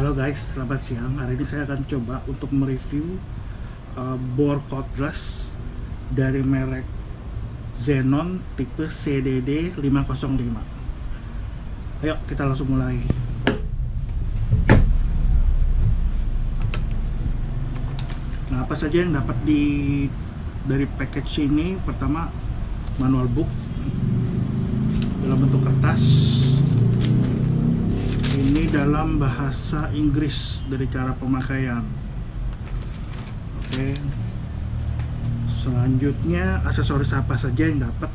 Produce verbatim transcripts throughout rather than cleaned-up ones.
Halo guys, selamat siang. Hari ini saya akan coba untuk mereview uh, bor cordless dari merek Xenon tipe C D D lima nol lima. Ayo kita langsung mulai. Nah, apa saja yang dapat di dari package ini? Pertama, manual book dalam bentuk kertas. Ini dalam bahasa Inggris dari cara pemakaian. Oke. Selanjutnya aksesoris apa saja yang dapat?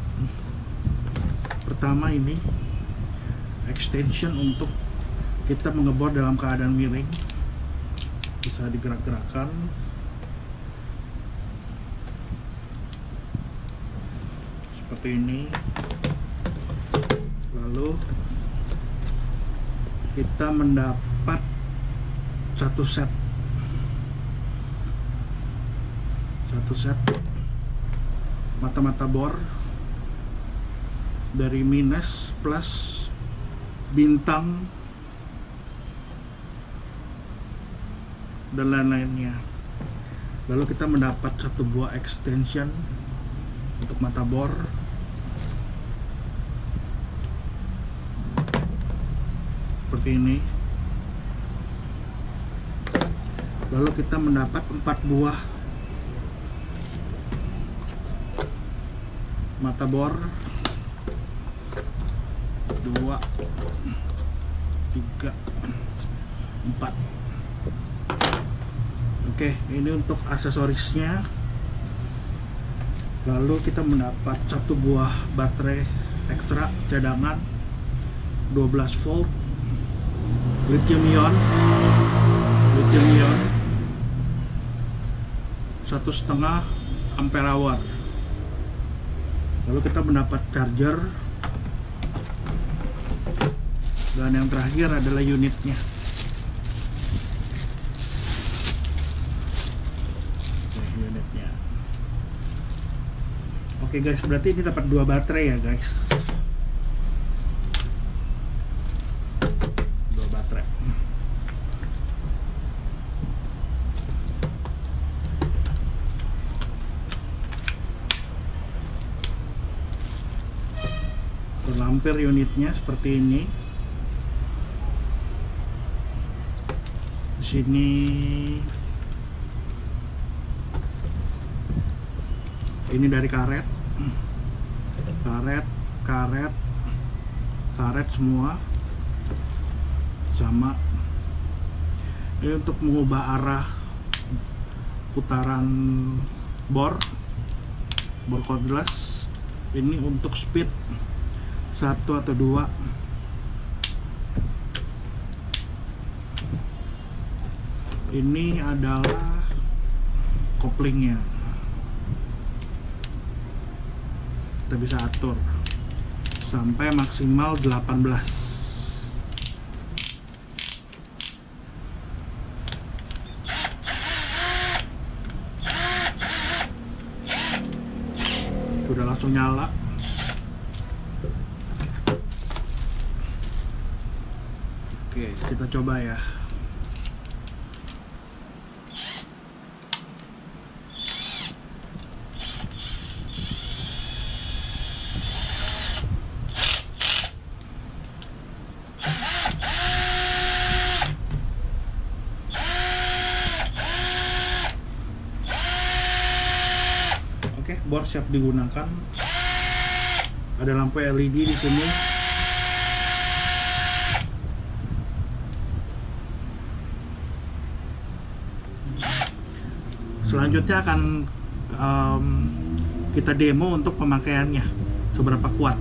Pertama, ini extension untuk kita mengebor dalam keadaan miring. Bisa digerak-gerakkan. Seperti ini. Lalu kita mendapat satu set satu set mata-mata bor dari minus plus bintang dan lain-lainnya. Lalu kita mendapat satu buah extension untuk mata bor. Seperti ini. Lalu kita mendapat empat buah mata bor, dua, tiga, empat. Oke, ini untuk aksesorisnya. Lalu kita mendapat satu buah baterai ekstra cadangan dua belas volt. Lithium Ion, Lithium Ion, satu setengah ampere hour. Lalu kita mendapat charger, dan yang terakhir adalah unitnya. Oke, unitnya. Oke guys, berarti ini dapat dua baterai ya guys. Ampere unitnya seperti ini. Di sini ini dari karet, karet, karet, karet semua sama. Ini untuk mengubah arah putaran bor, bor cordless. Ini untuk speed satu atau dua. Ini adalah koplingnya, kita bisa atur sampai maksimal delapan belas. Sudah langsung nyala. Oke, kita coba ya. Oke, bor siap digunakan. Ada lampu L E D di sini. Selanjutnya akan um, kita demo untuk pemakaiannya seberapa kuat.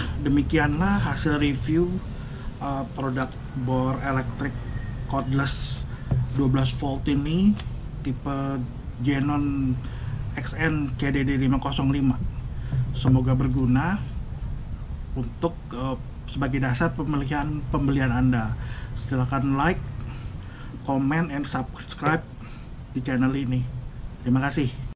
Nah, demikianlah hasil review uh, produk bor elektrik cordless dua belas volt ini tipe Xenon X N C D D lima nol lima. Semoga berguna untuk uh, sebagai dasar pemilihan pembelian Anda. Silakan like, comment, and subscribe di channel ini. Terima kasih.